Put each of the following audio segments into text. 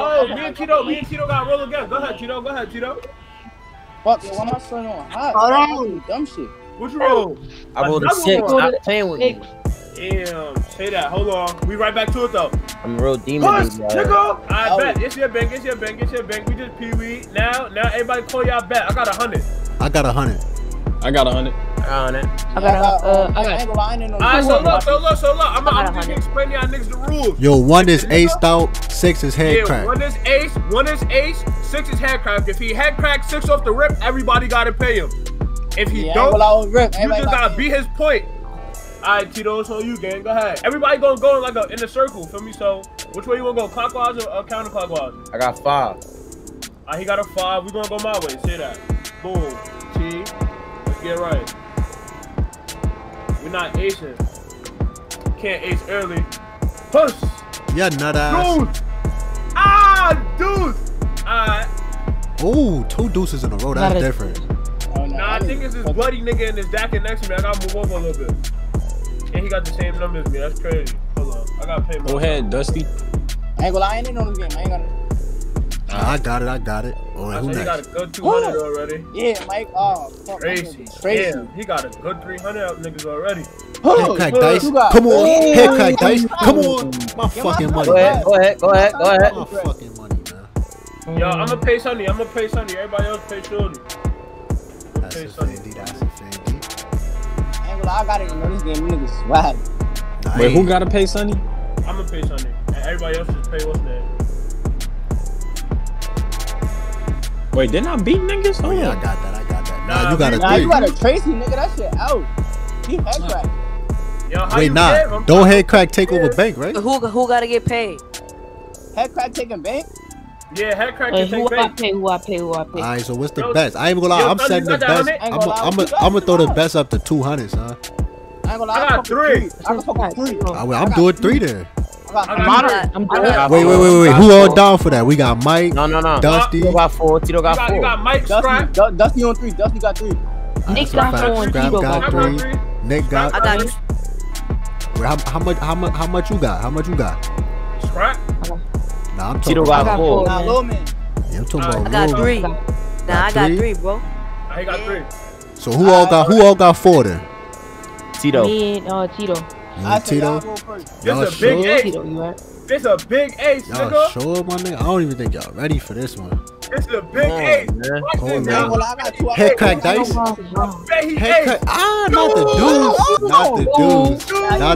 Oh, me and Tito got roller gun. Go ahead, Tito. Fuck, yo, why my son on hot? Hold on. Dumb shit. What you roll? I rolled a 6. I'm playing with you. Damn, say that. Hold on. We right back to it though. I'm a real demon. I bet. It's your bank. We just pee-wee. Now everybody call y'all back. I got 100. I got 100. I got 100. Alright, so look, I'm just gonna explain y'all niggas the rules. Yo, 1 is aced out, 6 is head crack. 1 is ace, 6 is head crack. If he head crack 6 off the rip, everybody gotta pay him. If he don't, rip, you just gotta beat his point. Alright, Tito, it's on you, gang. Go ahead. Everybody gonna go like in a circle, feel me? So, which way you wanna go, clockwise or counterclockwise? I got 5. Alright, he got a 5. We gonna go my way. Say that. Boom. T. Let's get right. We're not acing. Can't ace early. Push. Yeah, nut ass. Deuce. Ah, deuce. Alright. Ooh, 2 deuces in a row. That's different. Oh, no, I think it's this bloody nigga in this jacket next to me. I gotta move over a little bit. And he got the same number as me. That's crazy. Hold on. I gotta pay my Go ahead, Dusty. I ain't gonna lie. I ain't in on this game. I ain't gonna. I got it. Oh, who next? He got a good 200 already. Yeah, Mike. Oh, fuck. Crazy. Yeah, he got a good 300 up niggas already. Head crack dice. Come on. Head crack dice. Come on. My fucking money. Go ahead. My fucking money, man. Yo, I'm gonna pay Sonny. Everybody else pay Shorty. That's a Fendi. I gotta know this game, niggas swag. Wait, who gotta pay Sonny? I'm gonna pay Sonny. And everybody else just pay what's there. Wait, didn't I beat niggas? Oh, yeah, I got that. Nah, you got a 3. Nah, you got a Tracy, nigga. That shit out. He head crack. Yo, wait, nah. Don't head crack take over bank, right? Who gotta get paid? Head crack taking bank? Yeah, head crack can take bank. Who I pay. Alright, so what's the best? I ain't gonna lie, I'm setting the best. I'm gonna throw the best up to 200, son. I got 3. I'm doing 3 there. Wait. Who all down for that? We got Mike. No. Dusty. Tito got 4. You got Mike. Dusty on 3. Dusty got 3. Nick got 3. Nick got 3. How much you got? Scrap? Nah, I'm talking about 4. Nah, low man. Yeah, I'm talking about I got 3. Nah, I got 3, bro. I got 3. So who all got 4 then? Tito. Me and Tito. Tito. It's a big ace. It's a big ace, nigga. Y'all sure, my nigga? I don't even think y'all ready for this one. It's a big ace. Head crack dice. Head crack. Ah, not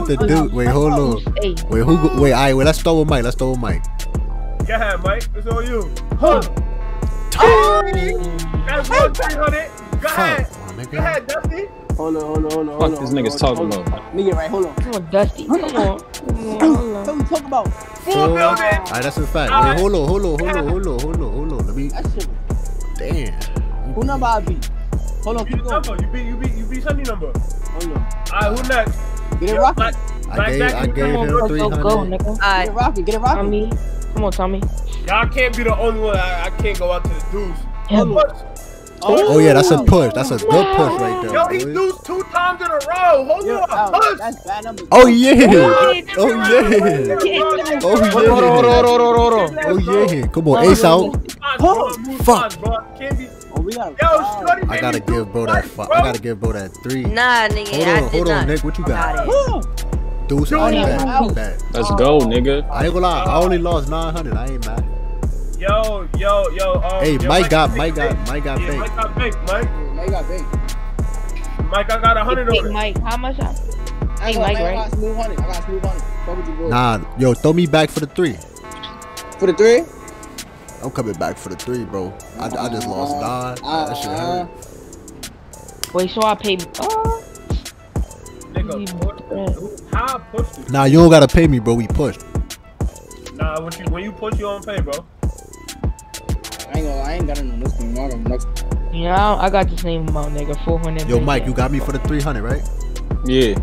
the dude. Wait, hold on. Wait, let's start with Mike. Go ahead, Mike. It's on you. That's 1,300. Go ahead. Go ahead, Dusty. Hold on. Fuck this nigga's talking about. Nigga, right? Hold on. Come on, Dusty. Come on. What we talking about? Full building. Alright, that's a fact. Wait, hold on. Let me. Damn. Who number I beat? Hold on. You beat Sunny number. Hold on. Alright, who next? Get it rocking. I gave him 300. Alright. Get it rocking. Tommy. Come on, Tommy. Y'all can't be the only one. I can't go out to the dudes. Oh yeah, that's a push. That's a good push right there. Yo, he lose 2 times in a row. Hold on, push. That's bad numbers. Oh yeah. Come on, ace out. Fuck. I gotta give bro that 5. I gotta give bro that 3. Nah, nigga. Hold on, Nick. What you got? Deuce out of that. Let's go, nigga. I ain't gonna lie. I only lost 900. I ain't mad. Yo. Hey, Mike got baked. Mike, I got 100 on it. Mike, how much? Hey, Mike, right? I got smooth 100. Nah, yo, throw me back for the 3. For the 3? I'm coming back for the 3, bro. I just lost 9. That shit hurt. Wait, so I paid. Nigga, how I pushed you? Nah, you don't gotta pay me, bro. We pushed. Nah, when you push, you don't pay, bro. I ain't got no this thing. Yeah, I got the same amount, nigga. 400. Yo, Mike, you got me for the 300, right? Yeah.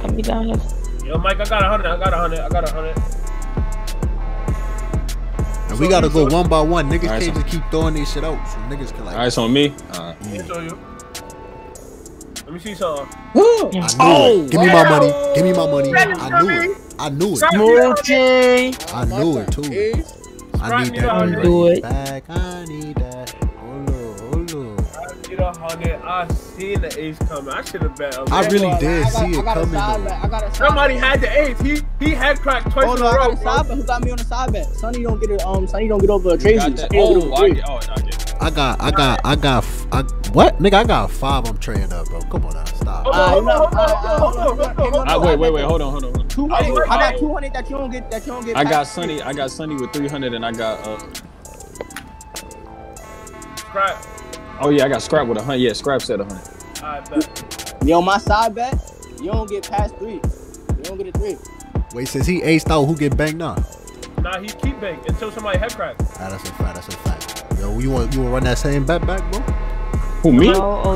Come me down here. Yo, Mike, I got 100. And we gotta go one by one. Niggas can't just keep throwing this shit out. So niggas can like. Alright, it's on me. Alright. Let me see something. Give me my money. I knew it. I knew it. Smoochie. I knew it too. I need that. Do it. I need that. I seen the ace coming. I should have bet. I really did see it coming. Somebody had the ace. He had cracked twice in a row. Who got me on the side bet? Sonny don't get it. Sonny don't get over a trade. I got what? Nigga, I got 5 I'm trading up, bro. Come on now, stop. Wait, hold on. 200. I got 200 that you don't get. I got Sonny. I got Sonny with 300, and I got Crap. Oh yeah, I got Scrap with 100. Yeah, Scrap said 100. All right, bet. You on my side bet? You don't get past 3. You don't get a 3. Wait, since he aced out, who get banged now? Nah, he keep banged until somebody head crack. Ah, that's a fact. Yo, you want run that same bet back, bro? Who me? Yeah,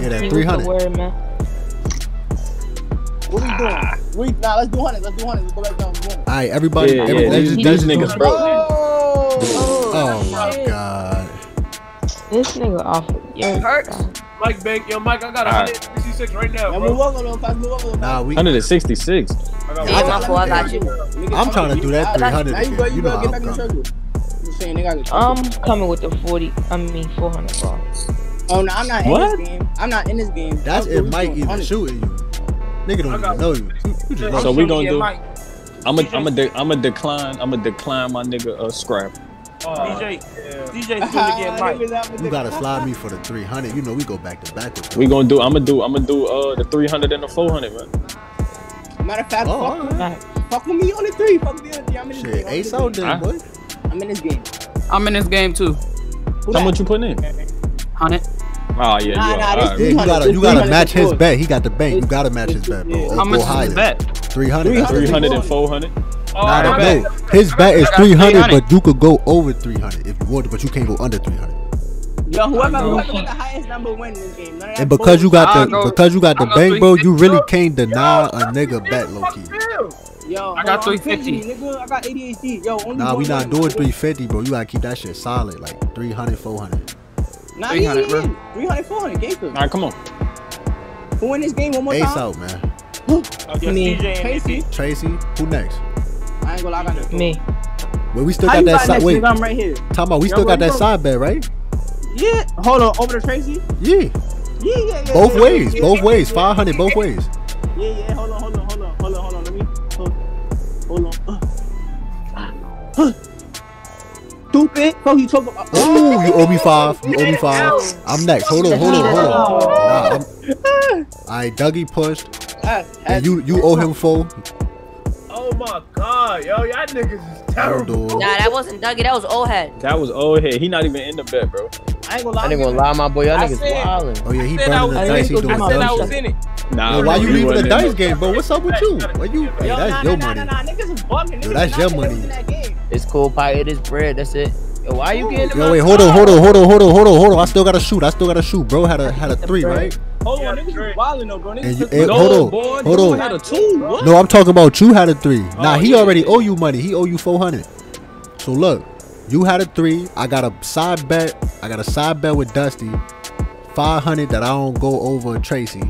that 300. Word, man. What are we doing? Nah, let's do 100. Let's go back down. All right, everybody. These niggas broke. Oh my god. This nigga off. It hurts. Mike Bank, yo Mike, I got 166 right now, bro. Nah, 166. I got you. I'm trying to do that 300. You know I'm coming with the 400 ball. Oh no, I'm not in this game. That's if Mike even shooting you. Nigga don't even know you. So we gonna do. I'ma decline my nigga Scrap. DJ's gonna get Mike. You gotta slide me for the 300. You know we go back to back. We gonna do. I'ma do the 300 and the 400, man. Matter of fact, fuck with me on the 3. Fuck me on the 3. I'm in this game. Ace out there, boy. I'm in this game. I'm in this game too. How much you putting in? 100. Oh yeah. Nah, you gotta match his bet. He got the bank. You gotta match his bet, bro. How much is his bet? 300. 300 and 400. Not a bet. His bet is 300, but you could go over 300 if you wanted, but you can't go under 300. Yo, whoever got the highest number wins this game. And because you got the bank, bro, you really can't deny a nigga bet, low key. Yo, I got 350. Nigga, I got ADHD. Yo, nah, we not doing 350, bro. You gotta keep that shit solid, like 300, 400. 300, bro. 300, 400. Game for. All right, come on. Who win this game one more time? Ace out, man. I mean, Tracy. Who next? I ain't gonna lie, I got me. Well, we still got that side. Wait, I'm right here. Talking about we still got that side bet, right? Yeah. Hold on, over to Tracy. Yeah. Yeah. Both ways. 500, both ways. Yeah. Hold on. Let me. Hold on. Stupid. Oh, you talking about? Oh, you owe me 5. I'm next. Hold on. Alright, Dougie pushed. And you owe him 4. Oh my god, yo, y'all niggas is terrible. Nah, that wasn't Dougie, that was old head. That was old head. He not even in the bet, bro. I ain't gonna lie, my boy. Y'all niggas wildin'. Oh yeah, he burning the dice. He doing dumb shit. I said I was in it. Nah, why you leaving the dice game, bro? What's up with you? Why you? That's your money. Nah, niggas is bugging. Yo, that's your money. It's cool pie. It is bread. That's it. Yo, why you getting? Yo, wait, hold on. I still gotta shoot. Bro had a 3, right? Hold on, niggas was wildin' though, bro. Hold on. Had a 2. What? No, I'm talking about you had a 3. Nah, he already owe you money. He owe you 400. So look, you had a 3. I got a side bet. With Dusty, 500 that I don't go over Tracy.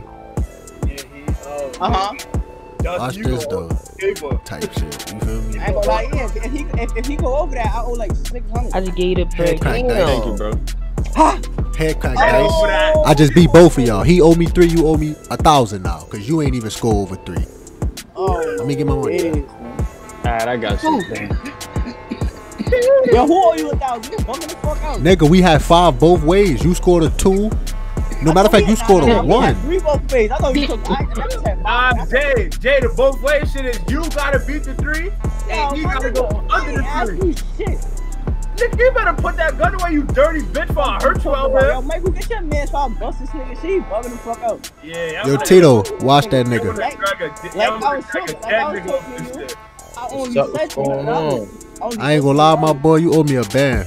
Yeah, he Watch this though. Type shit. You feel me? I ain't gonna lie. Yeah, if he go over that, I owe like 600. I just gave it a break. Thank you, bro. Ha! Headcrack dice. I just beat both of y'all. He owed me 3. You owe me 1,000 now, cause you ain't even score over 3. Oh, let me get my money. Alright, I got you. Yo, who owe you 1,000? You bumming the fuck out. Nigga, we had 5 both ways. You scored a 2. No matter of fact, you scored a 1. 3 both ways. I thought you took. Jay, the both ways shit is you gotta beat the 3, and you gotta go under the 3. Nigga, you better put that gun away, you dirty bitch, for I hurt you out, man. Yo, Michael, get your man so I bust this nigga. She bugging the fuck out. Yeah. Yo, Tito, watch that nigga. I ain't gonna lie, my boy, you owe me a ban.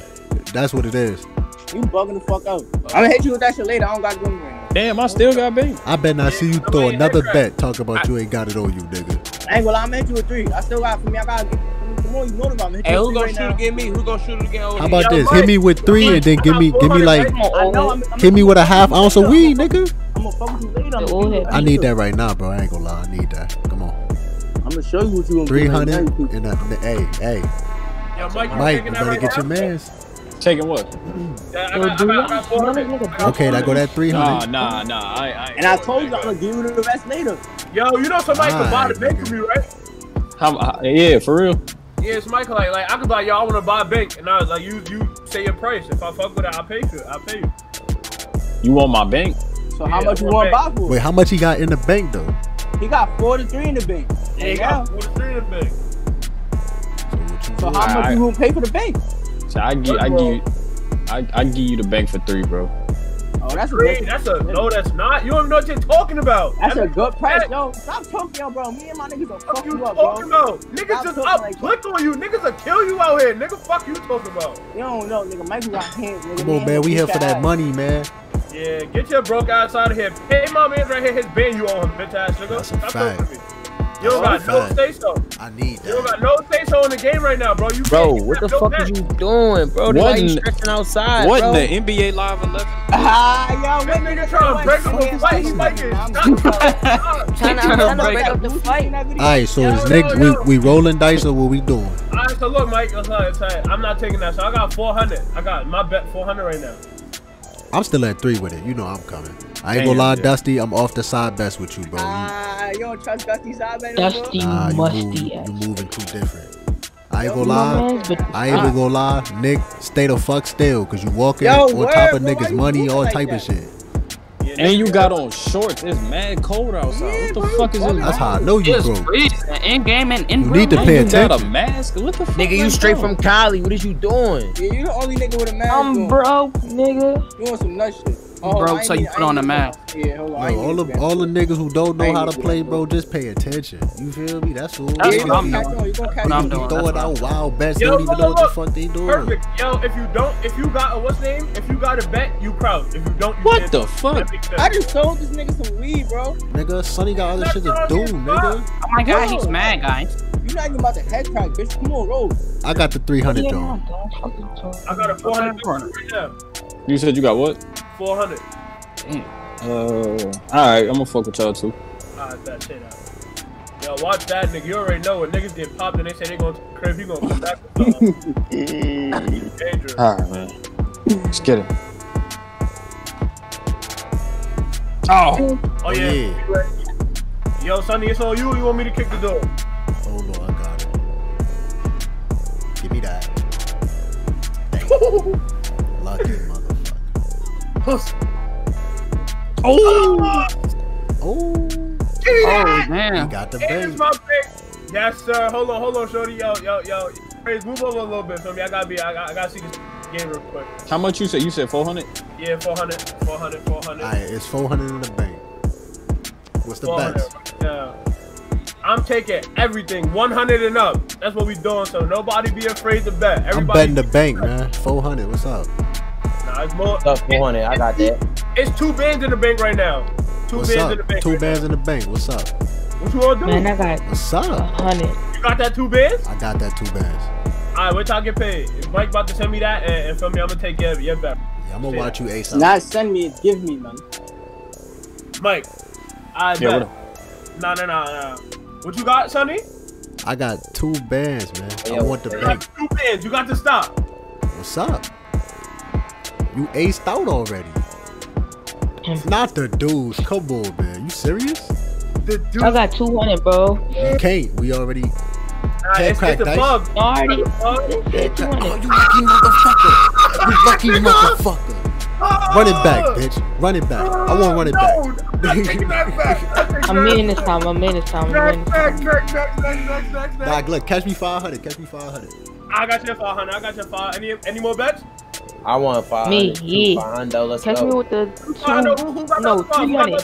That's what it is. You bugging the fuck out. I'm gonna hit you with that shit later. I don't got gun right now. Damn, I still got bait. I bet not see you throw another bet talking about you ain't got it on you, nigga. I ain't gonna lie, I'm gonna hit you with 3. I still got it for me. I gotta get it. Hey, who's gonna shoot against me? Who's gonna shoot against me? How about this? Hit me with 3 and then give me like, hit me with a half ounce of weed, nigga. I need that right now, bro. I ain't gonna lie, I need that. Come on. gonna show you what you gonna do. 300 and Mike, you better get your mask. Taking what? Okay, I go that 300. Nah. I told you I'm gonna give you the rest later. Yo, you know somebody can buy the bank for me, right? Yeah, for real. Yeah, it's Michael. Like I could be like, yo, I wanna buy a bank, and I was like, you say your price. If I fuck with it, I'll pay you. You want my bank? So how much you want to buy for? Wait, how much he got in the bank though? He got 43 in the bank. Yeah, he got 43 in the bank. So how much you gonna pay for the bank? So I give you the bank for 3, bro. Oh, that's great. No, that's not. You don't even know what you're talking about. That's a good price, yo. Stop talking, bro. Me and my niggas are fuck you up, bro. What you talking about? Niggas just click on you. Niggas will kill you out here. Nigga, fuck you talking about? You don't know, nigga. Michael got hands, nigga. Come on, man. We here for that money, man. Yeah, get your broke ass out of here. Pay my man right here his band you on him, bitch ass nigga. Stop talking to me. You don't got no say so. I need that. You don't got no say so in the game right now, bro. You what the fuck are you doing, bro? Why you stretching outside, bro? What in the NBA Live 11? Ah, y'all nigga trying to break up the fight. He's like it. Stop. Trying to break up the fight. All right, so is next week we rolling dice or what we doing? All right, so look, Mike, I'm not taking that. So I got 400. I got my bet 400 right now. I'm still at 3 with it. You know I'm coming. I ain't gonna lie, Dusty. I'm off the side best with you, bro. You don't trust Dusty side best. Dusty musty. You moving too different. I ain't gonna lie. I ain't even gonna lie. Nick, stay the fuck still, cause you walking on top of niggas' money, all type of shit. And you got on shorts. It's mad cold outside. What the fuck is this? That's how I know you, bro. In game and in real life. You need to pay attention. Got a mask. What the fuck? Nigga, you straight from Cali. What is you doing? Yeah, you the only nigga with a mask. I'm broke, nigga. You want some nut shit? Bro, so you put on a mask. Yeah, hold on. All the niggas who don't know how to play, bro, just pay attention. You feel me? That's all. That's what I'm doing. You throwing out wild bets. They don't even know what the fuck they doing. Perfect. Yo, if you got a bet, you proud. If you don't, you what the fuck? I just sold this nigga some weed, bro. Nigga, Sonny got other shit to do, nigga. Oh my god, he's mad, guys. You're not even about to head crack, bitch. Come on, roll. I got the 300, though. I got a 400 right now. You said you got what? 400. Damn. Alright, I'm gonna fuck with y'all too. Alright, that shit out. Yo, watch that, nigga. You already know when niggas get popped and they say they gonna crib, you gonna come back with something. Dangerous. Alright, man. Just kidding. Oh yeah. Yo, Sonny, it's on you, or you want me to kick the door? Oh no, I got it. Give me that. Thank you. Lucky mother. Oh man, he got the bait. Yes, sir. Hold on, shorty. Yo. Praise, move over a little bit for me. I gotta see this game real quick. How much you said? You said 400? Yeah, 400. Alright, it's 400 in the bank. What's the best? Yeah, I'm taking everything 100 and up. That's what we doing. So nobody be afraid to bet. Everybody, I'm betting the bank, man. 400. What's up? It's more. 400. I got that. It's 2 bands in the bank right now. 2 bands in the bank. What's up? What you all doing? Man, I got. What's up? 100. You got that 2 bands? I got that 2 bands. All right, what y'all get paid? If Mike about to send me that, and for me, I'm gonna take your bet. Yeah, I'm gonna watch you ASAP. Not send me, give me, man. Mike, I bet. Nah. What you got, Sonny? I got 2 bands, man. I want the bank. 2 bands. You got to stop. What's up? You aced out already. It's not the dudes. Come on, man. You serious? The dudes. I got 200, bro. You can't. We already. It's the bug. You lucky motherfucker. You lucky motherfucker. Run it back, bitch. Run it back. I want to run it back. I'm in this time. Next. Dog, look. Catch me 500. I got you 500. Any more bets? I want 500. Let's catch me with the 200.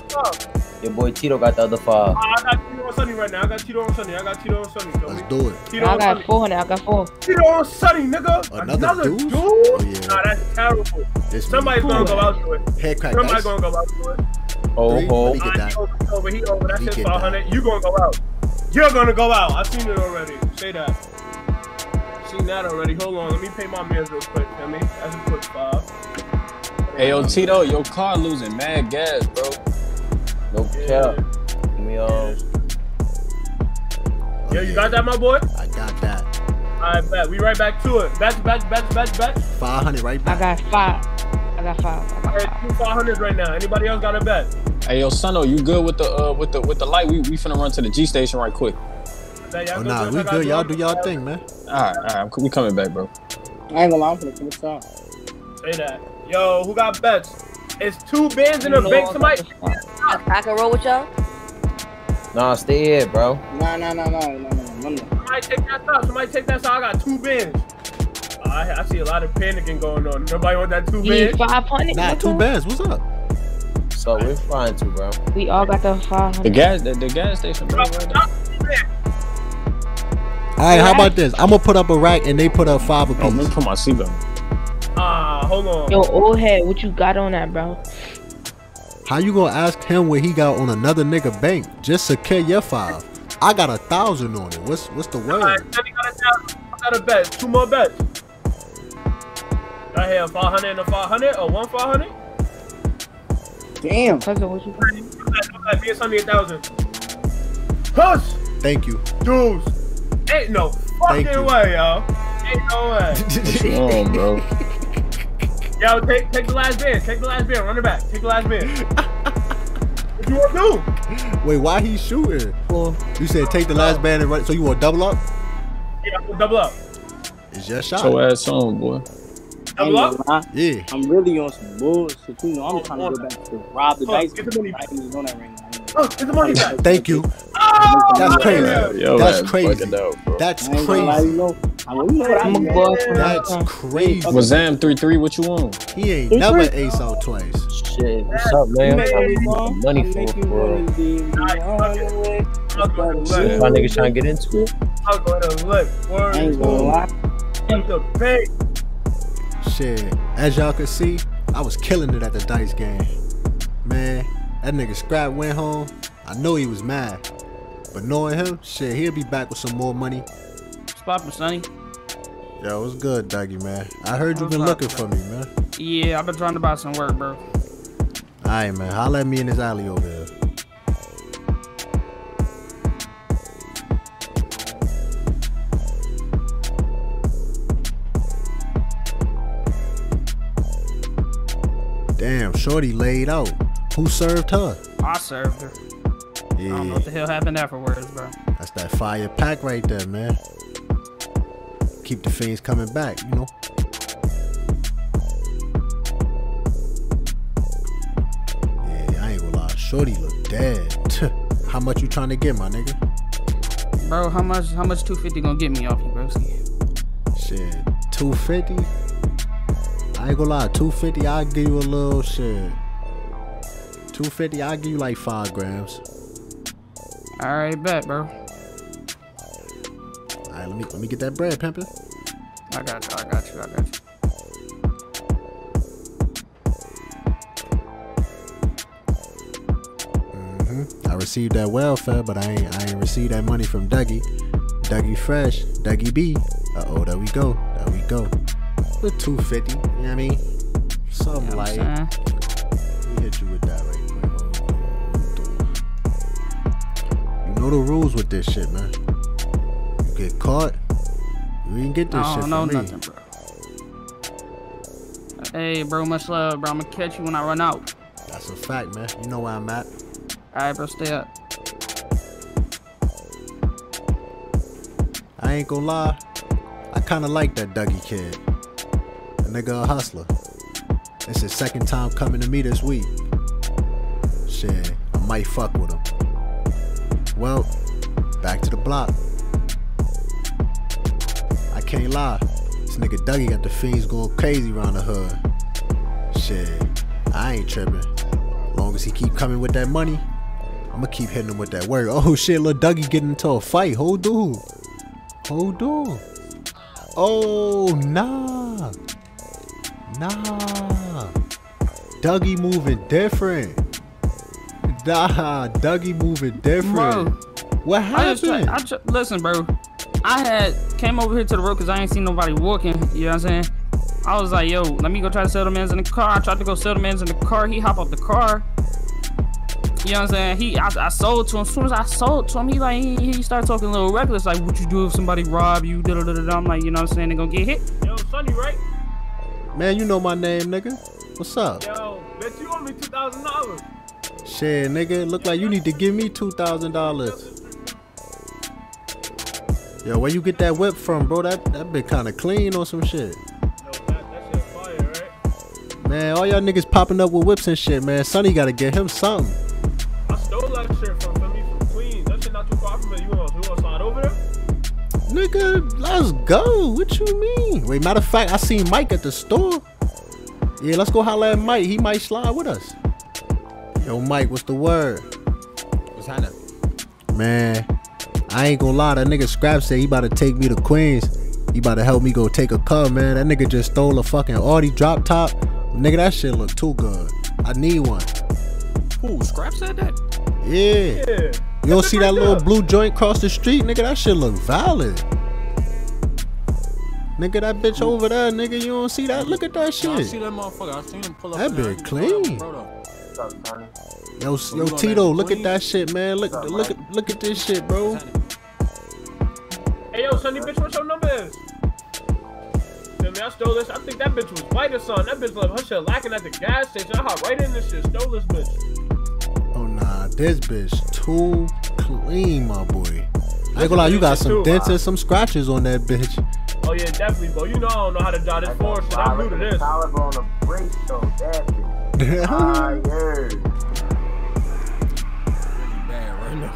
Your boy Tito got the other 5. I got Tito on Sunny right now. I got Tito on Sunny. Let's do it. I got 400. Tito on Sunny, nigga. Another dude? Oh, yeah. Nah, that's terrible. Somebody's gonna go out to it. Somebody's gonna go out to it. He over. That's his 500. You gonna go out. You're gonna go out. I've seen it already. Say that. Hold on, let me pay my meals real quick. I mean, that's a quick 5. Hey, yo, Tito, your car losing mad gas, bro. No cap. Give me all. Yo, you got that, my boy? I got that. Alright, bet. We right back to it. Batch. 500 right back. I got five. Alright, 2 500s right now. Anybody else got a bet? Hey, yo, Sonno, you good with the light? We finna run to the G station right quick. Oh, nah, we good. Y'all do y'all thing, man. Alright. We coming back, bro. I ain't gonna lie, I'm finna come inside. Say that. Yo, who got bets? It's 2 bands in a big somebody. I can roll with y'all. Nah, stay here, bro. No. Somebody take that side. I got 2 bands. I see a lot of panicking going on. Nobody want that 2 bands? 500. Nah, 2 bands. What's up? So we're fine too, bro. We all got the 500. The gas station, bro. Alright, how about this? I'm gonna put up a rack and they put up 5 apiece. Let me put my seatbelt. Hold on. Yo, old head, what you got on that, bro? How you gonna ask him what he got on another nigga bank? Just secure your 5. I got 1,000 on it. What's the word? Alright, Sonny got 1,000. I got a bet. 2 more bets. I have 500 and a 500 or 1 500. Damn. Cousin, what you playing? Me and Sonny 1,000. Hush! Thank you. Dudes. Ain't no fucking way, y'all. Ain't no way. What's wrong, bro? Yo, take the last bid. Take the last bid. Run it back. Take the last bid. What you want to do? Wait, why he shooting? Well, you said take the last band and run. So you want to double up? Yeah, I'm going to double up. It's your shot. So ass on, boy. Double up? Yeah. I'm really on some bullshit. You know, I'm trying to go back to rob the dice. Get the money back. Get the money back. Thank you. That's crazy. Yo, that's crazy. Dope, that's crazy. That's crazy. Wazam 3-3, what you want? He ain't never ace out twice. Shit, what's up, man? Money for it, bro. My niggas trying to get into it. I'm gonna look. I ain't gonna lie. I'm the bait. Shit, as y'all can see, I was killing it at the dice game. Man, that nigga Scrap went home. I know he was mad. But knowing him, shit, he'll be back with some more money. What's poppin', Sonny? Yo, what's good, Dougie, man? I heard you been looking for me, man. Yeah, I've been trying to buy some work, bro. Alright, man. Holla at me in this alley over here. Damn, shorty laid out. Who served her? I served her. Yeah. I don't know what the hell happened afterwards, bro. That's that fire pack right there, man. Keep the fiends coming back, you know. Yeah, I ain't gonna lie. Shorty look dead. How much you trying to get, my nigga? Bro, how much 250 gonna get me off you, broski? Shit, 250? I ain't gonna lie, 250, I'll give you a little shit. 250, I'll give you like 5 grams. Alright, bet, bro. Alright, let me get that bread, pimpin'. I got you. I received that welfare, but I ain't received that money from Dougie. Dougie Fresh, Dougie B. There we go. With 250, you know what I mean? Something like we hit you with that right. Know the rules with this shit, man. You get caught, you ain't get this shit from me. I don't know nothing, bro. Hey, bro, much love, bro. I'm gonna catch you when I run out. That's a fact, man. You know where I'm at. Alright, bro, stay up. I ain't gonna lie. I kinda like that Dougie kid. A nigga a hustler. It's his second time coming to me this week. Shit, I might fuck with him. Well, back to the block. I can't lie. This nigga Dougie got the fiends going crazy around the hood. Shit, I ain't tripping. Long as he keep coming with that money, I'ma keep hitting him with that work. Oh shit, little Dougie getting into a fight. Hold on. Oh, nah. Dougie moving different. Nah, Dougie moving different. Bro, what happened? Listen, bro. I had came over here to the road because I ain't seen nobody walking. You know what I'm saying? I was like, yo, let me go try to sell the man's in the car. I tried to go sell the man's in the car. He hop off the car. You know what I'm saying? I sold to him. As soon as I sold to him, he like he started talking a little reckless, like, what you do if somebody rob you? Da, da, da, da. I'm like, you know what I'm saying? They gonna get hit. Yo, Sonny, right? Man, you know my name, nigga. What's up? Yo, bet you owe me $2,000. Shit, nigga, look like you need to give me $2,000. Yo, where you get that whip from, bro? That been kind of clean on some shit. Man, all y'all niggas popping up with whips and shit, man. Sonny gotta get him something. I stole that shit from Queens. That shit not too far from me. You want sign over there? Nigga, let's go. What you mean? Wait, matter of fact, I seen Mike at the store. Yeah, let's go holler at Mike. He might slide with us. Yo, Mike, what's the word? What's happening? Man, I ain't gonna lie. That nigga Scrap said he about to take me to Queens. He about to help me go take a car, man. That nigga just stole a fucking Audi drop top. Nigga, that shit look too good. I need one. Ooh, Scrap said that? Yeah. You don't see that little blue joint across the street? Nigga, that shit look valid. Nigga, that bitch over there, nigga. You don't see that? Look at that shit. I see that motherfucker. I seen him pull up. That bitch clean. Yo, Tito, look at that shit, man. Look at this shit, bro. Hey, yo, Sonny, bitch, what's your number is? I stole this. I think that bitch was white or something. That bitch left her shit lacking at the gas station. I hopped right in this shit. Stole this bitch. Oh, nah. This bitch too clean, my boy. I ain't gonna lie. You got some dents and some scratches on that bitch. Oh, yeah, definitely, bro. You know I don't know how to dot this forward, so I'm new to this. On the brake, so definitely. Really bad right now.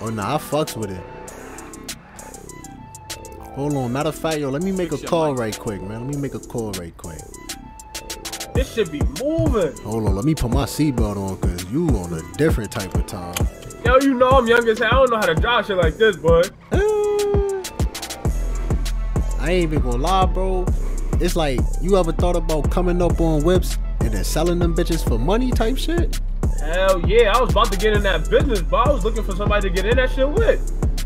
Oh, nah. I fucks with it. Hold on, matter of fact, yo, let me make a call right quick, man. Let me make a call right quick. This should be moving. Hold on, let me put my seatbelt on, cause you on a different type of time. Yo, you know I'm young as hell. I don't know how to drive shit like this, boy. I ain't even gonna lie, bro. It's like, you ever thought about coming up on whips and then selling them bitches for money type shit? Hell yeah, I was about to get in that business, but I was looking for somebody to get in that shit with.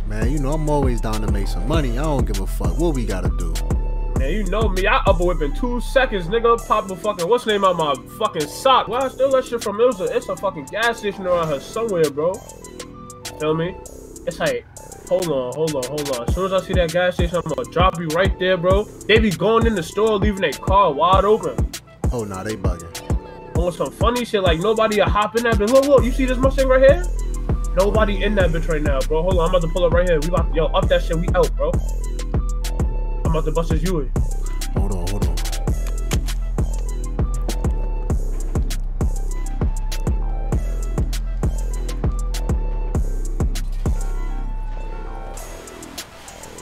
Man, you know I'm always down to make some money. I don't give a fuck what we gotta do. Man, you know me. I up a whip in 2 seconds, nigga. Pop a fucking what's the name out my fucking sock. Why I steal that shit from it's a fucking gas station around here somewhere, bro. Feel me? It's like, hold on. As soon as I see that gas station, I'm gonna drop you right there, bro. They be going in the store, leaving their car wide open. Oh nah, they bugging. On some funny shit, like nobody will hop in that bitch. Look, you see this Mustang right here? Nobody in that bitch right now, bro. Hold on, I'm about to pull up right here. We about to, yo, up that shit. We out, bro. I'm about to bust this Huey. Hold on.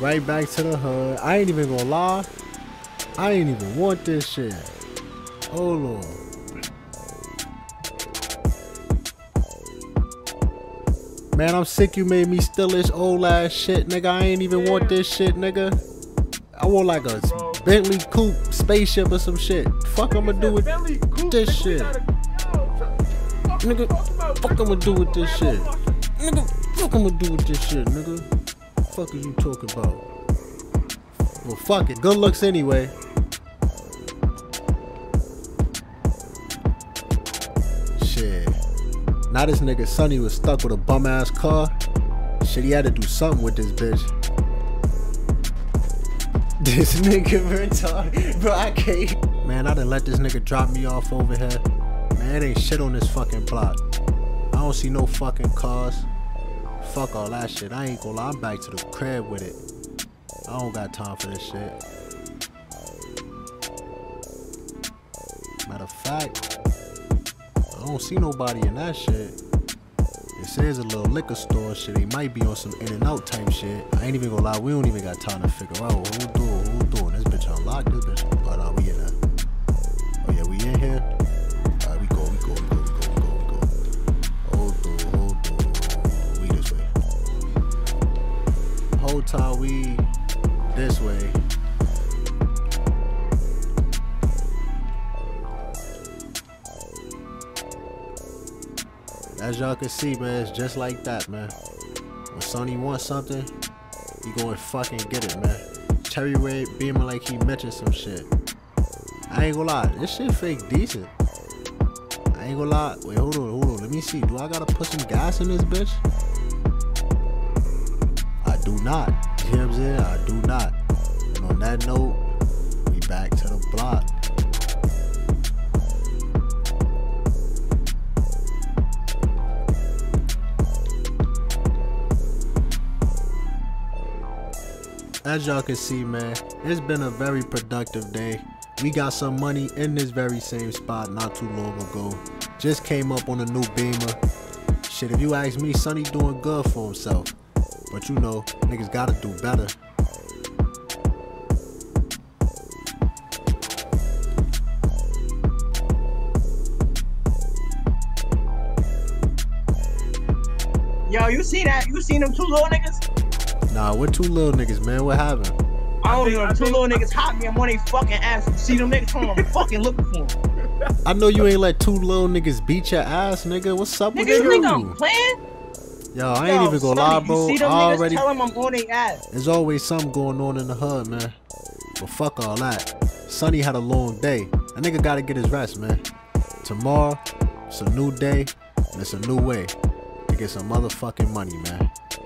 Right back to the hood. I ain't even gonna lie. I ain't even want this shit. Hold on. Man, I'm sick you made me steal this old ass shit, nigga. I ain't even want this shit, nigga. I want like a Bentley coupe spaceship or some shit. Fuck I'ma do with this shit. Nigga, fuck I'ma do with this shit. Nigga, fuck I'ma do with this shit, nigga. Fuck are you talking about? Well, fuck it. Good looks anyway. Now this nigga Sonny was stuck with a bum ass car. Shit, he had to do something with this bitch. This nigga retarded, bro. I can't. Man, I done let this nigga drop me off over here. Man, it ain't shit on this fucking block. I don't see no fucking cars. Fuck all that shit. I ain't gonna lie, I'm back to the crib with it. I don't got time for this shit. Matter of fact, I don't see nobody in that shit. It says a little liquor store shit. They might be on some in and out type shit. I ain't even gonna lie, we don't even got time to figure out who doing. This bitch unlocked this bitch. But we in there. Oh yeah, we in here. Alright, we go. Hold on. We this way. Whole time we this way. As y'all can see, man, it's just like that, man. When Sonny wants something, he go and fucking get it, man. Cherry Red beaming like he mentioned some shit. I ain't gonna lie, this shit fake decent. I ain't gonna lie. Wait, hold on. me see, do I gotta put some gas in this bitch? I do not. You know what I'm saying? I do not. And on that note, we back to the block. As y'all can see, man, it's been a very productive day. We got some money in this very same spot not too long ago. Just came up on a new Beamer. Shit, if you ask me, Sonny doing good for himself. But you know, niggas gotta do better. Yo, you see that? You seen them two little niggas? Nah, we're two little niggas, man. What happened? I don't know. Two little niggas hot me. I'm on their fucking ass. You see them niggas from? I'm fucking looking for them. I know you ain't let two little niggas beat your ass, nigga. What's up with you? Nigga, I'm playing. Yo, I ain't even gonna lie, bro. You see them niggas, tell them I'm on their ass. There's always something going on in the hood, man. But fuck all that. Sonny had a long day. A nigga gotta get his rest, man. Tomorrow, it's a new day, and it's a new way to get some motherfucking money, man.